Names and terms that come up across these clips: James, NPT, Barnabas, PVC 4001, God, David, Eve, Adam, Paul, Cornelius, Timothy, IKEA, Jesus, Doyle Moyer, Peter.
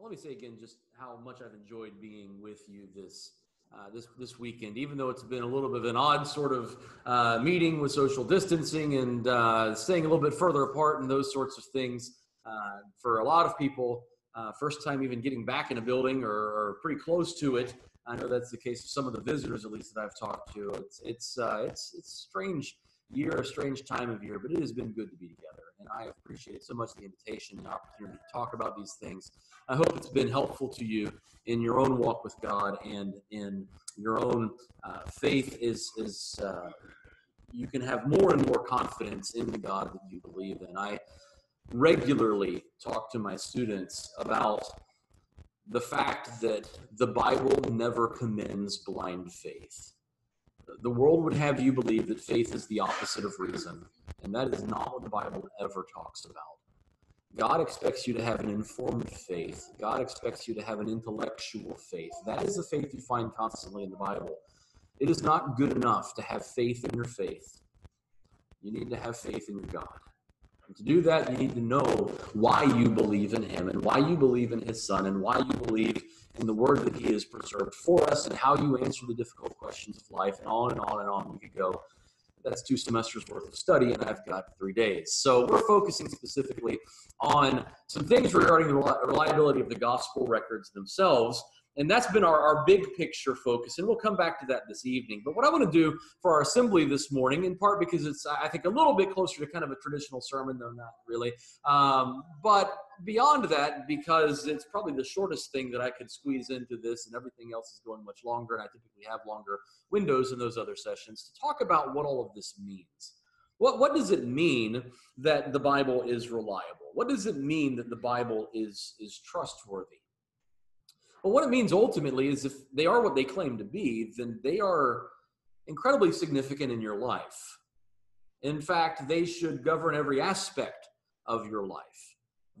Let me say again just how much I've enjoyed being with you this weekend, even though it's been a little bit of an odd sort of meeting with social distancing and staying a little bit further apart and those sorts of things. For a lot of people, first time even getting back in a building or pretty close to it. I know that's the case of some of the visitors, at least that I've talked to. It's strange year, a strange time of year, but it has been good to be together, and I appreciate so much the invitation and opportunity to talk about these things. I hope it's been helpful to you in your own walk with God and in your own faith. Is you can have more and more confidence in the God that you believe in. I regularly talk to my students about the fact that the Bible never commends blind faith. The world would have you believe that faith is the opposite of reason, and that is not what the Bible ever talks about. God expects you to have an informed faith. God expects you to have an intellectual faith. That is the faith you find constantly in the Bible. It is not good enough to have faith in your faith. You need to have faith in your God. And to do that, you need to know why you believe in him and why you believe in his son and why you believe in the word that he has preserved for us and how you answer the difficult questions of life, and on and on and on we could go. That's 2 semesters worth of study, and I've got 3 days. So we're focusing specifically on some things regarding the reliability of the gospel records themselves. And that's been our big picture focus, and we'll come back to that this evening. But what I want to do for our assembly this morning, in part because it's, I think, a little bit closer to kind of a traditional sermon, though not really, but beyond that, because it's probably the shortest thing that I could squeeze into this, and everything else is going much longer, and I typically have longer windows in those other sessions, to talk about what all of this means. What does it mean that the Bible is reliable? What does it mean that the Bible is trustworthy? But what it means ultimately is if they are what they claim to be, then they are incredibly significant in your life. In fact, they should govern every aspect of your life.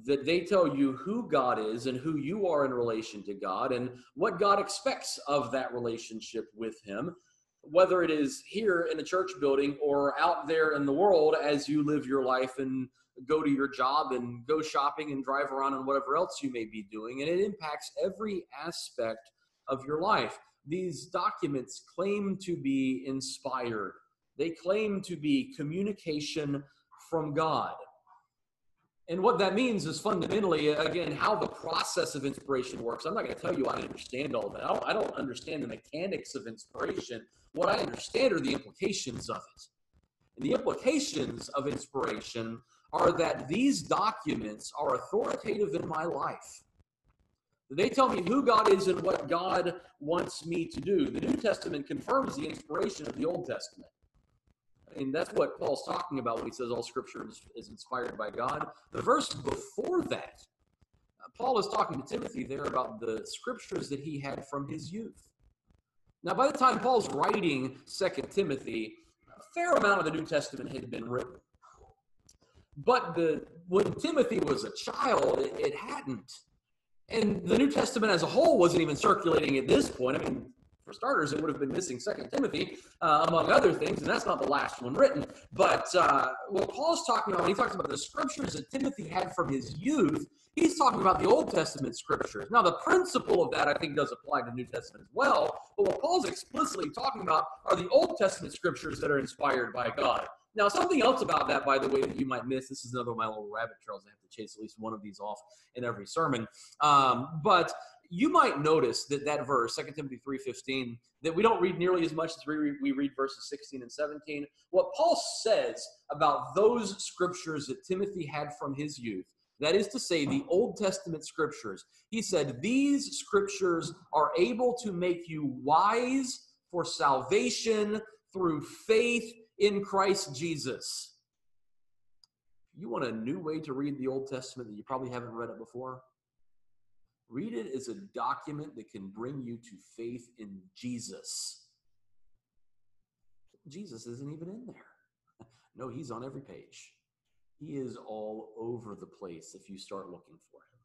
That they tell you who God is and who you are in relation to God and what God expects of that relationship with him, whether it is here in a church building or out there in the world as you live your life and go to your job and go shopping and drive around and whatever else you may be doing. And it impacts every aspect of your life. These documents claim to be inspired. They claim to be communication from God. And what that means is fundamentally, again, how the process of inspiration works. I'm not going to tell you I understand all that. I don't understand the mechanics of inspiration. What I understand are the implications of it. And the implications of inspiration are that these documents are authoritative in my life. They tell me who God is and what God wants me to do. The New Testament confirms the inspiration of the Old Testament. And that's what Paul's talking about when he says all Scripture is inspired by God. The verse before that, Paul is talking to Timothy there about the Scriptures that he had from his youth. Now, by the time Paul's writing 2 Timothy, a fair amount of the New Testament had been written. But when Timothy was a child, it hadn't. And the New Testament as a whole wasn't even circulating at this point. I mean, for starters, it would have been missing 2 Timothy, among other things, and that's not the last one written. But what Paul's talking about, when he talks about the Scriptures that Timothy had from his youth, he's talking about the Old Testament Scriptures. Now, the principle of that, I think, does apply to the New Testament as well. But what Paul's explicitly talking about are the Old Testament Scriptures that are inspired by God. Now, something else about that, by the way, that you might miss, this is another one of my little rabbit trails. I have to chase at least one of these off in every sermon. But you might notice that verse, 2 Timothy 3:15, that we don't read nearly as much as we read verses 16 and 17. What Paul says about those Scriptures that Timothy had from his youth, that is to say, the Old Testament Scriptures, he said, these Scriptures are able to make you wise for salvation through faith in Christ Jesus. You want a new way to read the Old Testament that you probably haven't read it before? Read it as a document that can bring you to faith in Jesus. Jesus isn't even in there. No, he's on every page. He is all over the place if you start looking for him.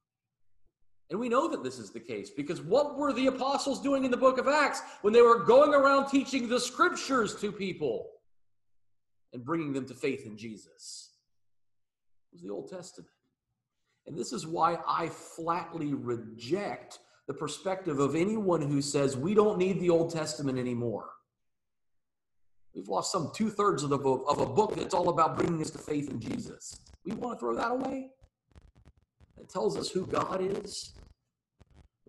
And we know that this is the case because what were the apostles doing in the book of Acts when they were going around teaching the Scriptures to people and bringing them to faith in Jesus? It was the Old Testament. And this is why I flatly reject the perspective of anyone who says we don't need the Old Testament anymore. We've lost some two-thirds of a book that's all about bringing us to faith in Jesus. We want to throw that away? It tells us who God is.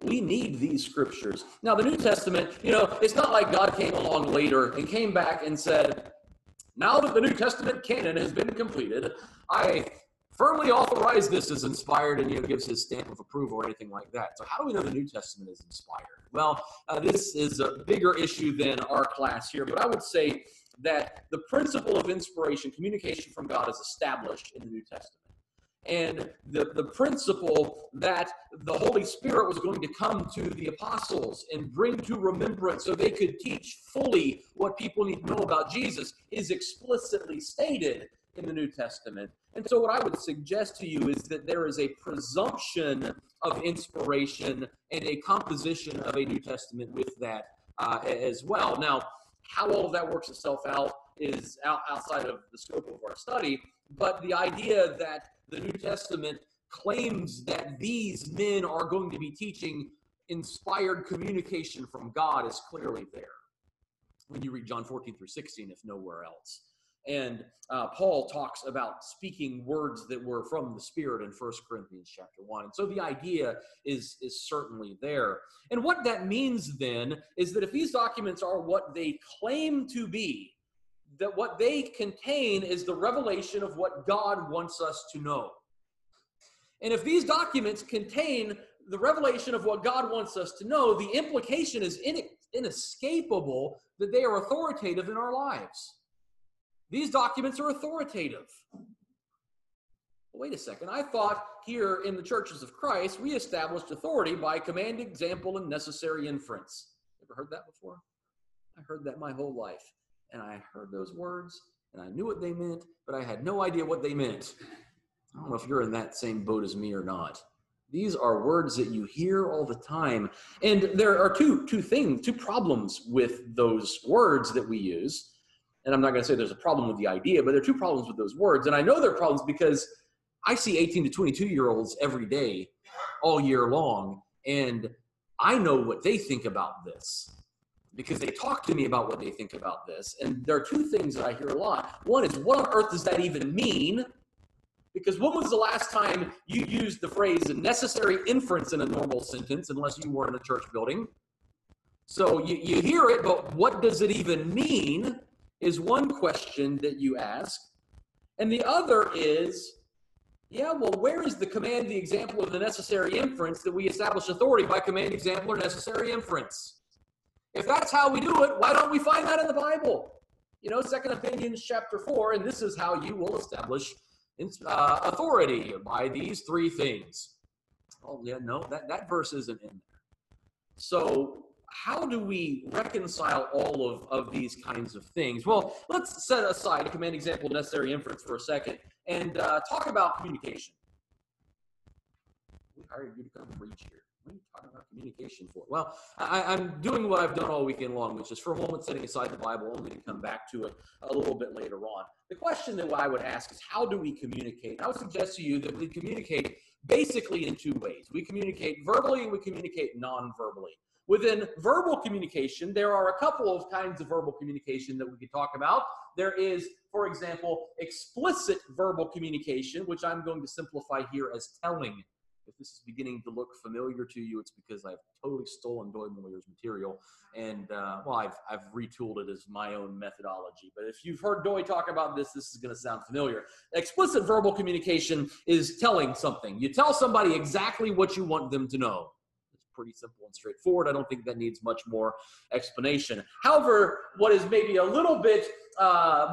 We need these scriptures. Now, the New Testament, you know, it's not like God came along later and came back and said, now that the New Testament canon has been completed, I firmly authorize this as inspired, and, you know, gives his stamp of approval or anything like that. So how do we know the New Testament is inspired? Well, this is a bigger issue than our class here, but I would say that the principle of inspiration, communication from God, is established in the New Testament. And the principle that the Holy Spirit was going to come to the apostles and bring to remembrance so they could teach fully what people need to know about Jesus is explicitly stated in the New Testament. And so what I would suggest to you is that there is a presumption of inspiration and a composition of a New Testament with that as well. Now, how all of that works itself out is outside of the scope of our study, but the idea that the New Testament claims that these men are going to be teaching inspired communication from God is clearly there when you read John 14 through 16, if nowhere else. And Paul talks about speaking words that were from the Spirit in 1 Corinthians chapter 1. And so the idea is certainly there. And what that means then is that if these documents are what they claim to be, that what they contain is the revelation of what God wants us to know. And if these documents contain the revelation of what God wants us to know, the implication is inescapable that they are authoritative in our lives. These documents are authoritative. Wait a second. I thought here in the churches of Christ, we established authority by command, example, and necessary inference. Ever heard that before? I heard that my whole life. And I heard those words, and I knew what they meant, but I had no idea what they meant. I don't know if you're in that same boat as me or not. These are words that you hear all the time. And there are two problems with those words that we use. And I'm not going to say there's a problem with the idea, but there are two problems with those words. And I know there are problems because I see 18 to 22-year-olds every day, all year long, and I know what they think about this, because they talk to me about what they think about this. And there are two things that I hear a lot. One is, what on earth does that even mean? Because when was the last time you used the phrase necessary inference in a normal sentence, unless you were in a church building? So you hear it, but what does it even mean is one question that you ask. And the other is, yeah, well, where is the command, the example, of the necessary inference that we establish authority by command, example, or necessary inference? If that's how we do it, why don't we find that in the Bible? You know, 2 Corinthians chapter 4, and this is how you will establish authority, by these three things. Oh, yeah, no, that verse isn't in there. So how do we reconcile all of these kinds of things? Well, let's set aside a command, example, necessary inference for a second and talk about communication. We hired you to come preach here. What are you talking about communication for? Well, I'm doing what I've done all weekend long, which is for a moment setting aside the Bible, only to come back to it a little bit later on. The question that I would ask is, how do we communicate? And I would suggest to you that we communicate basically in two ways. We communicate verbally and we communicate non-verbally. Within verbal communication, there are a couple of kinds of verbal communication that we could talk about. There is, for example, explicit verbal communication, which I'm going to simplify here as telling. If this is beginning to look familiar to you, it's because I've totally stolen Doyle Moyer's material. And, well, I've retooled it as my own methodology. But if you've heard Doyle talk about this, this is going to sound familiar. Explicit verbal communication is telling something. You tell somebody exactly what you want them to know. It's pretty simple and straightforward. I don't think that needs much more explanation. However, what is maybe a little bit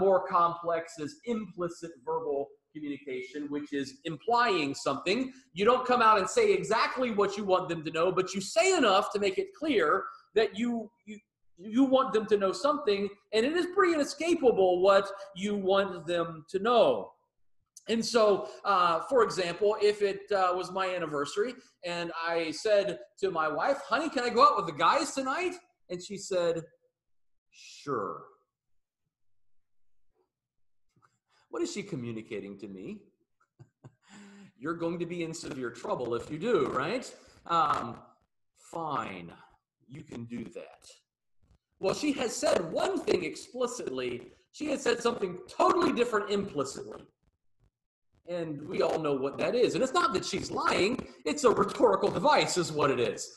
more complex is implicit verbal communication, which is implying something. You don't come out and say exactly what you want them to know, but you say enough to make it clear that you want them to know something, and it is pretty inescapable what you want them to know. And so, for example, if it was my anniversary and I said to my wife, honey, can I go out with the guys tonight? And she said, sure. What is she communicating to me? You're going to be in severe trouble if you do, right? Fine, you can do that. Well, she has said one thing explicitly. She has said something totally different implicitly. And we all know what that is. And it's not that she's lying. It's a rhetorical device is what it is.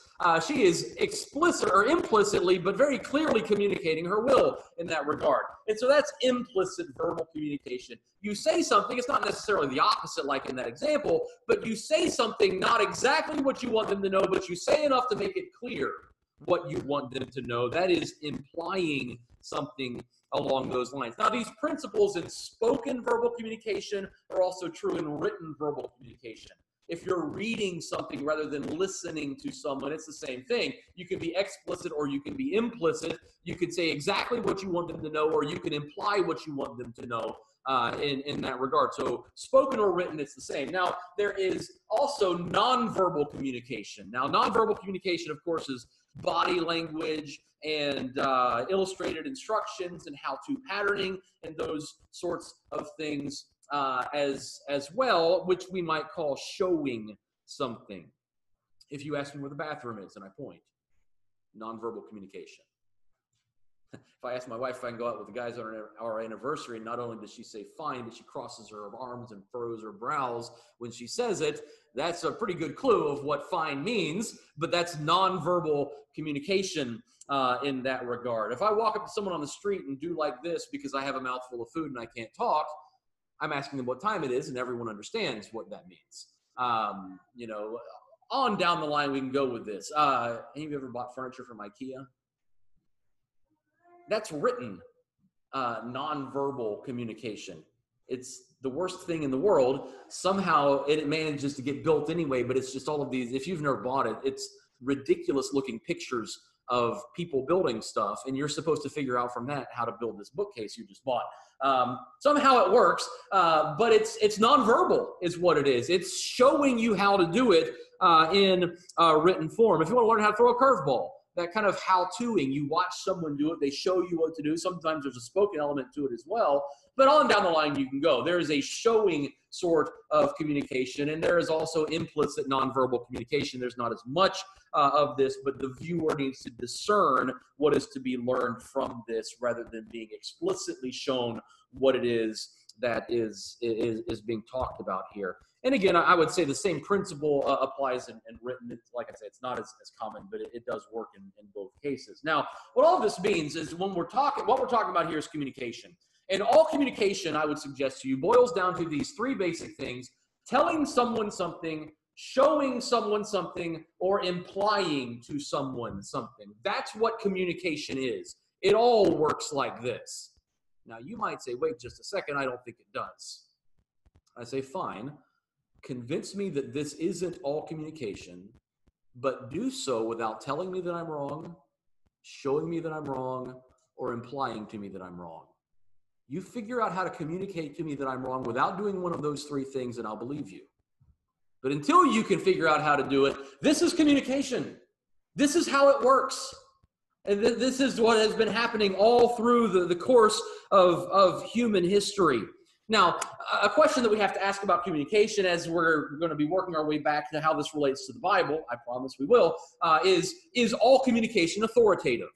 She is explicit or implicitly, but very clearly communicating her will in that regard. And so that's implicit verbal communication. You say something, it's not necessarily the opposite like in that example, but you say something not exactly what you want them to know, but you say enough to make it clear what you want them to know. That is implying something along those lines. Now, these principles in spoken verbal communication are also true in written verbal communication. If you're reading something rather than listening to someone, it's the same thing. You can be explicit or you can be implicit. You can say exactly what you want them to know, or you can imply what you want them to know in that regard. So spoken or written, it's the same. Now, there is also nonverbal communication. Now, nonverbal communication, of course, is body language and illustrated instructions and how-to patterning and those sorts of things as well, which we might call showing something. If you ask me where the bathroom is and I point, nonverbal communication. If I ask my wife if I can go out with the guys on our anniversary, not only does she say fine, but she crosses her arms and furrows her brows when she says it. That's a pretty good clue of what fine means, but that's nonverbal communication in that regard. If I walk up to someone on the street and do like this because I have a mouthful of food and I can't talk, I'm asking them what time it is, and everyone understands what that means. You know, on down the line we can go with this. Any of you ever bought furniture from IKEA? That's written nonverbal communication. It's the worst thing in the world. Somehow it manages to get built anyway, but it's just all of these. If you've never bought it, it's ridiculous looking pictures of people building stuff, and you're supposed to figure out from that how to build this bookcase you just bought. Somehow it works, but it's nonverbal is what it is. It's showing you how to do it in written form. If you want to learn how to throw a curveball, that kind of how-toing. You watch someone do it. They show you what to do. Sometimes there's a spoken element to it as well. But on down the line you can go. There is a showing sort of communication, and there is also implicit nonverbal communication. There's not as much of this, but the viewer needs to discern what is to be learned from this rather than being explicitly shown what it is that is being talked about here. And again, I would say the same principle applies in written. It's, like I said, it's not as common, but it does work in both cases. Now, what all this means is what we're talking about here is communication. And all communication, I would suggest to you, boils down to these three basic things: telling someone something, showing someone something, or implying to someone something. That's what communication is. It all works like this. Now, you might say, wait just a second, I don't think it does. I say, fine. Convince me that this isn't all communication, but do so without telling me that I'm wrong, showing me that I'm wrong, or implying to me that I'm wrong. You figure out how to communicate to me that I'm wrong without doing one of those three things, and I'll believe you. But until you can figure out how to do it, this is communication. This is how it works. And this is what has been happening all through the course of human history. Now, a question that we have to ask about communication as we're going to be working our way back to how this relates to the Bible, I promise we will, is all communication authoritative?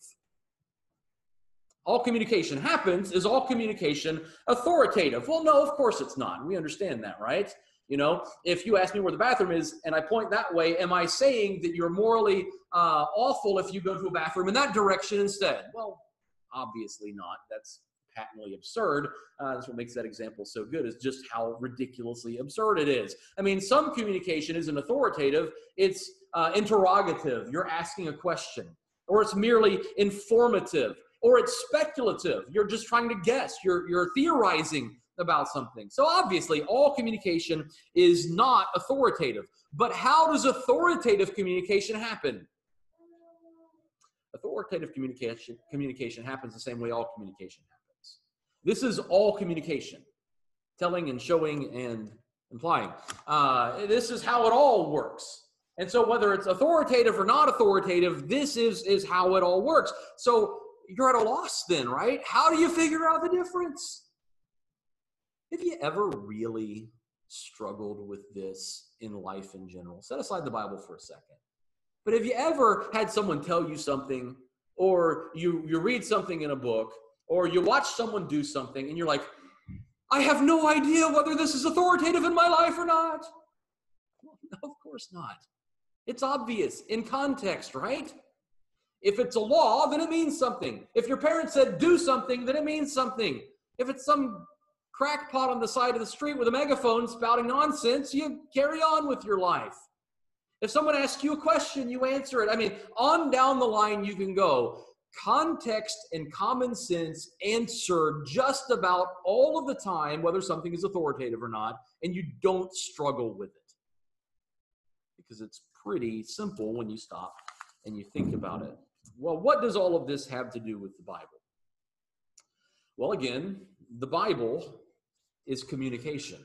All communication happens. Is all communication authoritative? Well, no, of course it's not. We understand that, right? You know, if you ask me where the bathroom is and I point that way, am I saying that you're morally awful if you go to a bathroom in that direction instead? Well, obviously not. That's patently absurd. That's what makes that example so good, is just how ridiculously absurd it is. I mean, some communication isn't authoritative. It's interrogative. You're asking a question. Or it's merely informative. Or it's speculative. You're just trying to guess. You're theorizing about something. So obviously, all communication is not authoritative. But how does authoritative communication happen? Authoritative communication happens the same way all communication happens. This is all communication, telling and showing and implying. This is how it all works. And so whether it's authoritative or not authoritative, this is how it all works. So you're at a loss then, right? How do you figure out the difference? Have you ever really struggled with this in life in general? Set aside the Bible for a second. But have you ever had someone tell you something, or you read something in a book, or you watch someone do something, and you're like, I have no idea whether this is authoritative in my life or not? Well, no, of course not. It's obvious in context, right? If it's a law, then it means something. If your parents said do something, then it means something. If it's some crackpot on the side of the street with a megaphone spouting nonsense, you carry on with your life. If someone asks you a question, you answer it. I mean, on down the line you can go. Context and common sense answer just about all of the time whether something is authoritative or not, and you don't struggle with it. Because it's pretty simple when you stop and you think about it. Well, what does all of this have to do with the Bible? Well, again, the Bible is communication.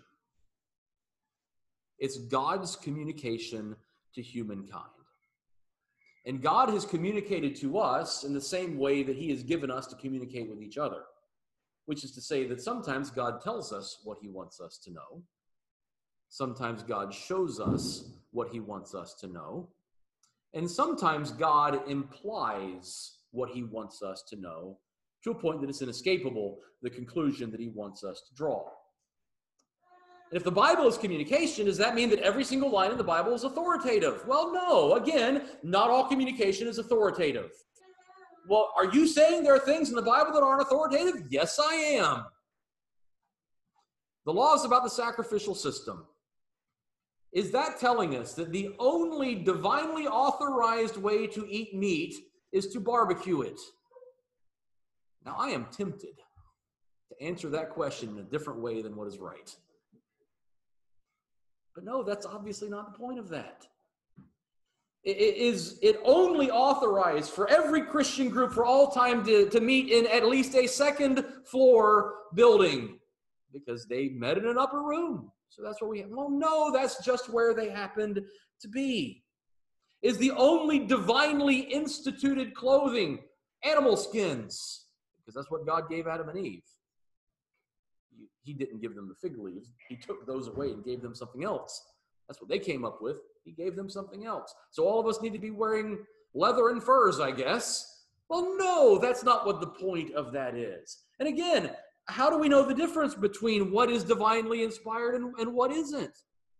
It's God's communication to humankind. And God has communicated to us in the same way that he has given us to communicate with each other, which is to say that sometimes God tells us what he wants us to know. Sometimes God shows us what he wants us to know. And sometimes God implies what he wants us to know to a point that it's inescapable, the conclusion that he wants us to draw. And if the Bible is communication, does that mean that every single line in the Bible is authoritative? Well, no. Again, not all communication is authoritative. Well, are you saying there are things in the Bible that aren't authoritative? Yes, I am. The law is about the sacrificial system. Is that telling us that the only divinely authorized way to eat meat is to barbecue it? Now, I am tempted to answer that question in a different way than what is right. But no, that's obviously not the point of that. Is it only authorized for every Christian group for all time to meet in at least a second floor building? Because they met in an upper room. So that's where we have. Well, no, that's just where they happened to be. Is the only divinely instituted clothing animal skins? Because that's what God gave Adam and Eve. He didn't give them the fig leaves. He took those away and gave them something else. That's what they came up with. He gave them something else. So all of us need to be wearing leather and furs, I guess. Well, no, that's not what the point of that is. And again, how do we know the difference between what is divinely inspired and what isn't?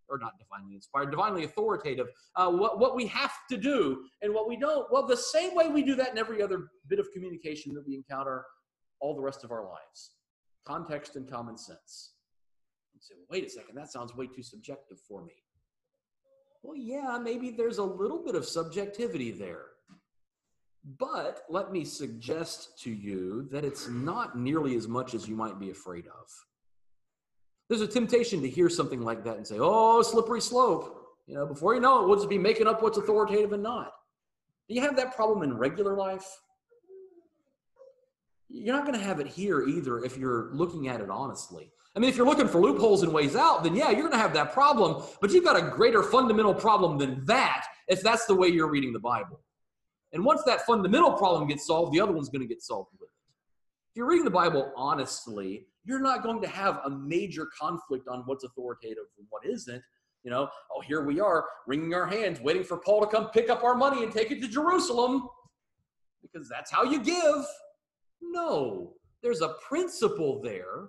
Or not divinely inspired, divinely authoritative. What we have to do and what we don't. Well, the same way we do that in every other bit of communication that we encounter all the rest of our lives. Context and common sense. You say, well, wait a second, that sounds way too subjective for me. Well, yeah, maybe there's a little bit of subjectivity there. But let me suggest to you that it's not nearly as much as you might be afraid of. There's a temptation to hear something like that and say, oh, slippery slope. You know, before you know it, we'll just be making up what's authoritative and not. Do you have that problem in regular life? You're not going to have it here either if you're looking at it honestly. I mean, if you're looking for loopholes and ways out, then yeah, you're going to have that problem, but you've got a greater fundamental problem than that if that's the way you're reading the Bible. And once that fundamental problem gets solved, the other one's going to get solved with it. If you're reading the Bible honestly, you're not going to have a major conflict on what's authoritative and what isn't. You know, oh, here we are, wringing our hands, waiting for Paul to come pick up our money and take it to Jerusalem, because that's how you give. No, there's a principle there,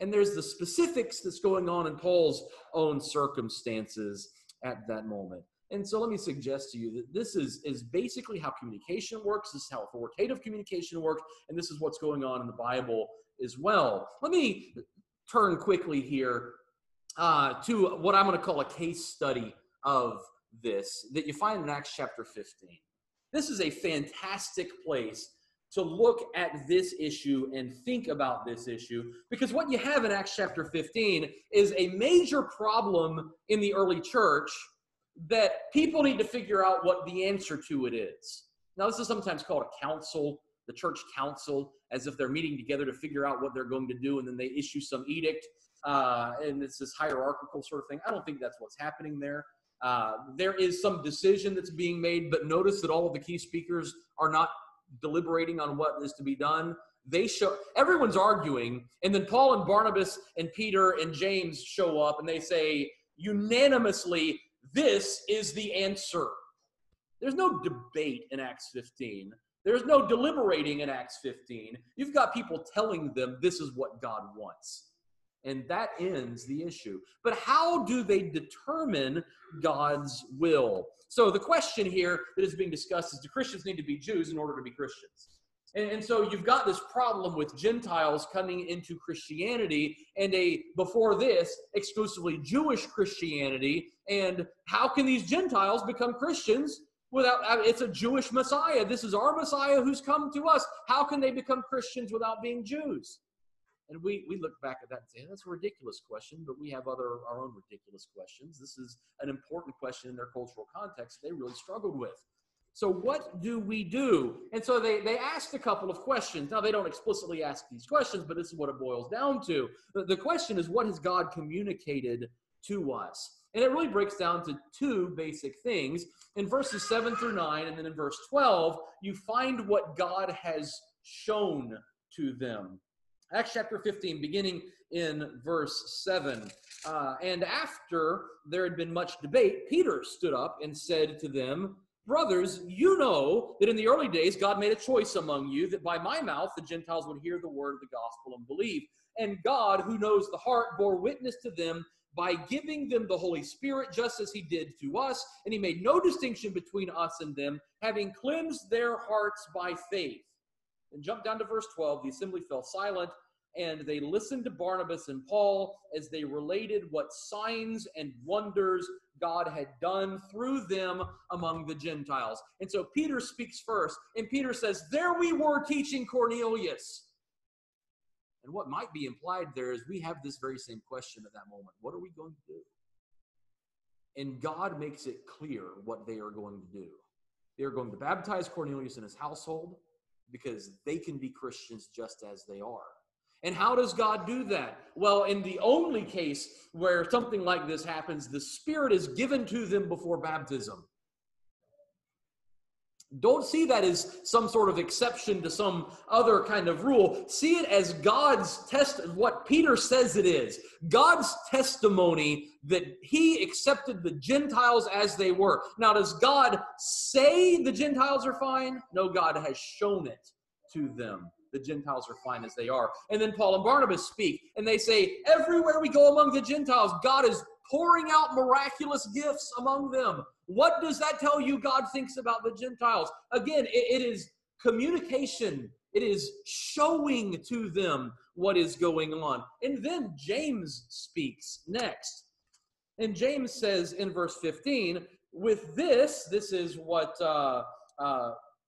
and there's the specifics that's going on in Paul's own circumstances at that moment. And so let me suggest to you that this is basically how communication works, this is how authoritative communication works, and this is what's going on in the Bible as well. Let me turn quickly here to what I'm going to call a case study of this that you find in Acts chapter 15. This is a fantastic place to look at this issue and think about this issue, because what you have in Acts chapter 15 is a major problem in the early church that people need to figure out what the answer to it is. Now, this is sometimes called a council, the church council, as if they're meeting together to figure out what they're going to do, and then they issue some edict, and it's this hierarchical sort of thing. I don't think that's what's happening there. There is some decision that's being made, but notice that all of the key speakers are not deliberating on what is to be done. They show, everyone's arguing, and then Paul and Barnabas and Peter and James show up, and they say unanimously, this is the answer. There's no debate in Acts 15. There's no deliberating in Acts 15. You've got people telling them this is what God wants. And that ends the issue. But how do they determine God's will? So the question here that is being discussed is, do Christians need to be Jews in order to be Christians? And so you've got this problem with Gentiles coming into Christianity and a, before this, exclusively Jewish Christianity. And how can these Gentiles become Christians without, it's a Jewish Messiah. This is our Messiah who's come to us. How can they become Christians without being Jews? And we look back at that and say, that's a ridiculous question, but we have our own ridiculous questions. This is an important question in their cultural context they really struggled with. So what do we do? And so they asked a couple of questions. Now, they don't explicitly ask these questions, but this is what it boils down to. The question is, what has God communicated to us? And it really breaks down to two basic things. In verses 7 through 9, and then in verse 12, you find what God has shown to them. Acts chapter 15, beginning in verse 7. And after there had been much debate, Peter stood up and said to them, brothers, you know that in the early days God made a choice among you that by my mouth the Gentiles would hear the word of the gospel and believe. And God, who knows the heart, bore witness to them by giving them the Holy Spirit, just as he did to us. And he made no distinction between us and them, having cleansed their hearts by faith. And jump down to verse 12. The assembly fell silent, and they listened to Barnabas and Paul as they related what signs and wonders God had done through them among the Gentiles. And so Peter speaks first, and Peter says, there we were teaching Cornelius. And what might be implied there is we have this very same question at that moment. What are we going to do? And God makes it clear what they are going to do. They are going to baptize Cornelius and his household because they can be Christians just as they are. And how does God do that? Well, in the only case where something like this happens, the Spirit is given to them before baptism. Don't see that as some sort of exception to some other kind of rule. See it as God's test, what Peter says it is. God's testimony that he accepted the Gentiles as they were. Now, does God say the Gentiles are fine? No, God has shown it to them. The Gentiles are fine as they are. And then Paul and Barnabas speak, and they say, everywhere we go among the Gentiles, God is pouring out miraculous gifts among them. What does that tell you God thinks about the Gentiles? Again, it is communication. It is showing to them what is going on. And then James speaks next. And James says in verse 15, with this is what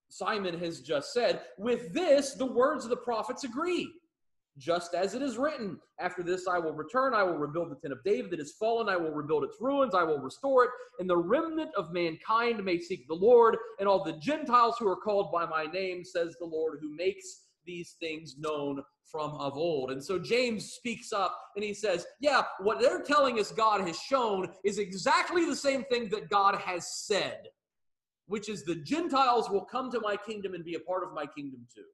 Simon has just said, with this, the words of the prophets agree, just as it is written, after this I will return, I will rebuild the tent of David that is fallen, I will rebuild its ruins, I will restore it, and the remnant of mankind may seek the Lord, and all the Gentiles who are called by my name, says the Lord, who makes these things known from of old. And so James speaks up and he says, yeah, what they're telling us God has shown is exactly the same thing that God has said, which is the Gentiles will come to my kingdom and be a part of my kingdom too.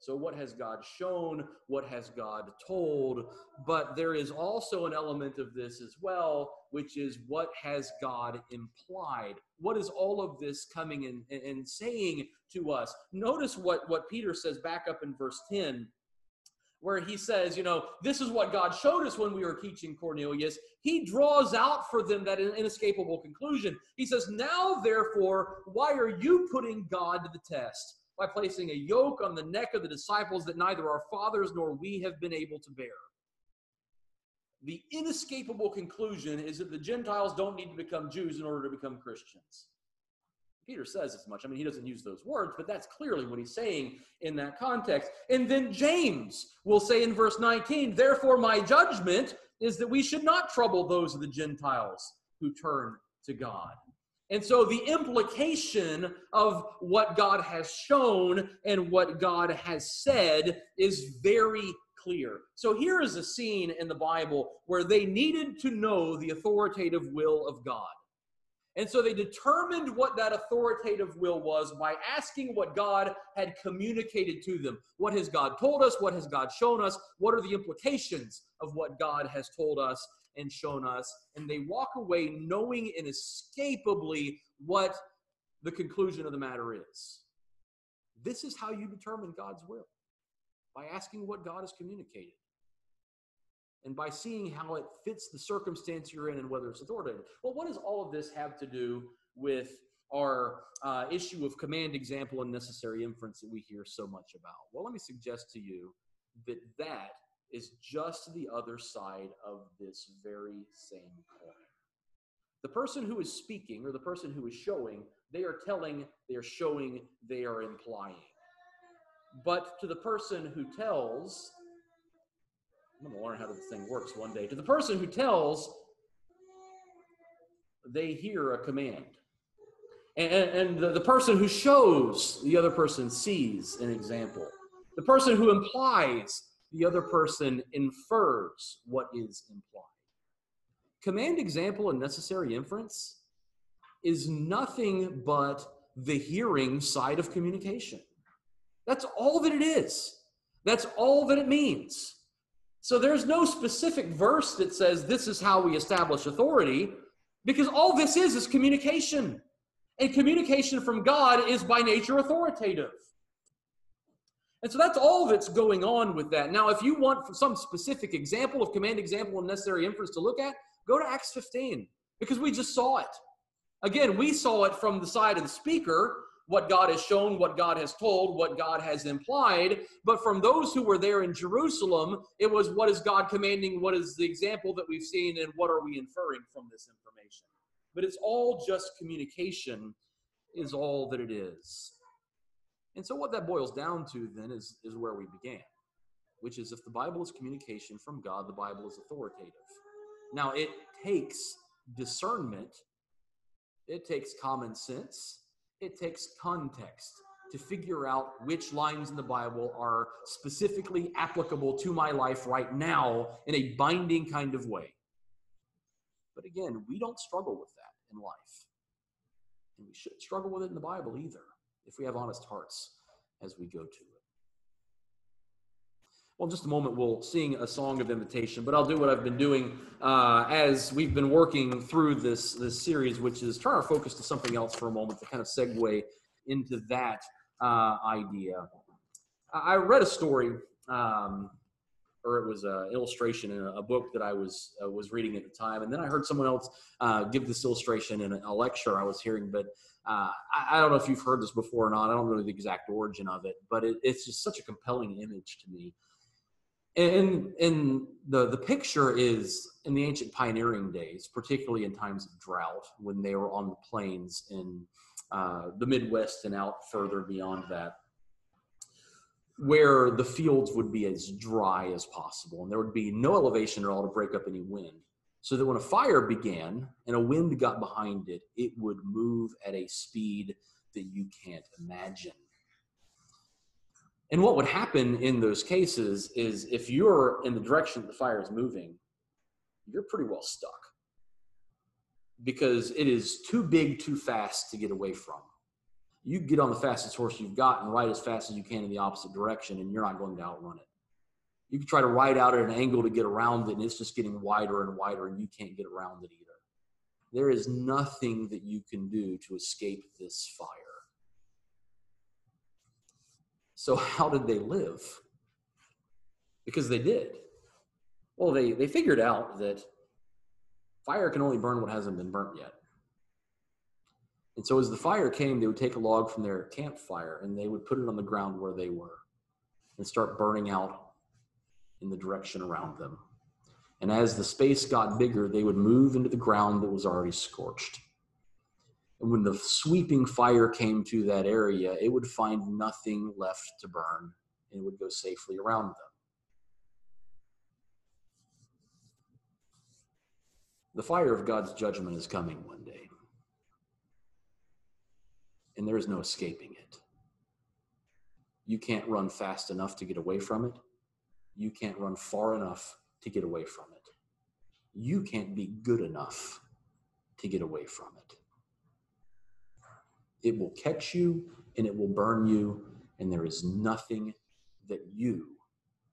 So what has God shown? What has God told? But there is also an element of this as well, which is what has God implied? What is all of this coming and saying to us? Notice what Peter says back up in verse 10, where he says, you know, this is what God showed us when we were teaching Cornelius. He draws out for them that inescapable conclusion. He says, now, therefore, why are you putting God to the test? By placing a yoke on the neck of the disciples that neither our fathers nor we have been able to bear. The inescapable conclusion is that the Gentiles don't need to become Jews in order to become Christians. Peter says as much. I mean, he doesn't use those words, but that's clearly what he's saying in that context. And then James will say in verse 19, therefore my judgment is that we should not trouble those of the Gentiles who turn to God. And so the implication of what God has shown and what God has said is very clear. So here is a scene in the Bible where they needed to know the authoritative will of God. And so they determined what that authoritative will was by asking what God had communicated to them. What has God told us? What has God shown us? What are the implications of what God has told us and shown us? And they walk away knowing inescapably what the conclusion of the matter is. This is how you determine God's will, by asking what God has communicated, and by seeing how it fits the circumstance you're in and whether it's authoritative. Well, what does all of this have to do with our issue of command, example, and necessary inference that we hear so much about? Well, let me suggest to you that that is just the other side of this very same coin. The person who is speaking, or the person who is showing, they are telling, they are showing, they are implying. But to the person who tells, I'm going to learn how this thing works one day. To the person who tells, they hear a command. And the person who shows, the other person sees an example. The person who implies, the other person infers what is implied. Command, example, and necessary inference is nothing but the hearing side of communication. That's all that it is. That's all that it means. So there's no specific verse that says this is how we establish authority, because all this is communication. And communication from God is by nature authoritative. And so that's all that's going on with that. Now, if you want some specific example of command, example, and necessary inference to look at, go to Acts 15, because we just saw it. Again, we saw it from the side of the speaker, what God has shown, what God has told, what God has implied. But from those who were there in Jerusalem, it was what is God commanding, what is the example that we've seen, and what are we inferring from this information. But it's all just communication is all that it is. And so what that boils down to then is where we began, which is if the Bible is communication from God, the Bible is authoritative. Now, it takes discernment. It takes common sense. It takes context to figure out which lines in the Bible are specifically applicable to my life right now in a binding kind of way. But again, we don't struggle with that in life. And we shouldn't struggle with it in the Bible either, if we have honest hearts as we go to it. Well, in just a moment, we'll sing a song of invitation, but I'll do what I've been doing as we've been working through this series, which is turn our focus to something else for a moment to kind of segue into that idea. I read a story, or it was an illustration in a book that I was reading at the time, and then I heard someone else give this illustration in a lecture I was hearing, but I don't know if you've heard this before or not. I don't know the exact origin of it, but it's just such a compelling image to me. And the picture is in the ancient pioneering days, particularly in times of drought, when they were on the plains in the Midwest and out further beyond that, where the fields would be as dry as possible. And there would be no elevation at all to break up any wind. So that when a fire began and a wind got behind it, it would move at a speed that you can't imagine. And what would happen in those cases is if you're in the direction the fire is moving, you're pretty well stuck, because it is too big, too fast to get away from. You get on the fastest horse you've got and ride as fast as you can in the opposite direction, and you're not going to outrun it. You can try to ride out at an angle to get around it, and it's just getting wider and wider, and you can't get around it either. There is nothing that you can do to escape this fire. So how did they live? Because they did. Well, they figured out that fire can only burn what hasn't been burnt yet. And so as the fire came, they would take a log from their campfire and they would put it on the ground where they were and start burning out in the direction around them. And as the space got bigger, they would move into the ground that was already scorched. And when the sweeping fire came to that area, it would find nothing left to burn, and it would go safely around them. The fire of God's judgment is coming one day, and there is no escaping it. You can't run fast enough to get away from it. You can't run far enough to get away from it. You can't be good enough to get away from it. It will catch you and it will burn you, and there is nothing that you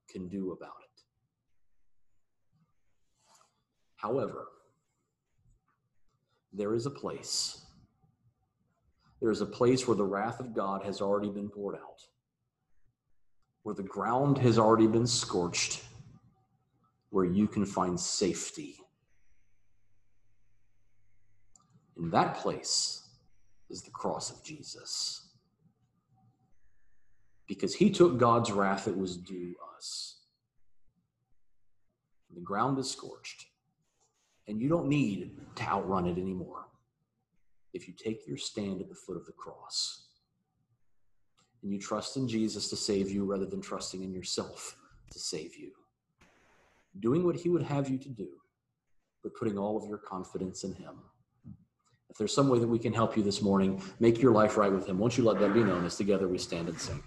can do about it. However, there is a place where the wrath of God has already been poured out, where the ground has already been scorched, where you can find safety. And that place is the cross of Jesus. Because he took God's wrath that was due us. The ground is scorched, and you don't need to outrun it anymore. If you take your stand at the foot of the cross and you trust in Jesus to save you rather than trusting in yourself to save you, doing what he would have you to do, but putting all of your confidence in him. If there's some way that we can help you this morning, make your life right with him. Won't you let that be known as together we stand and sing?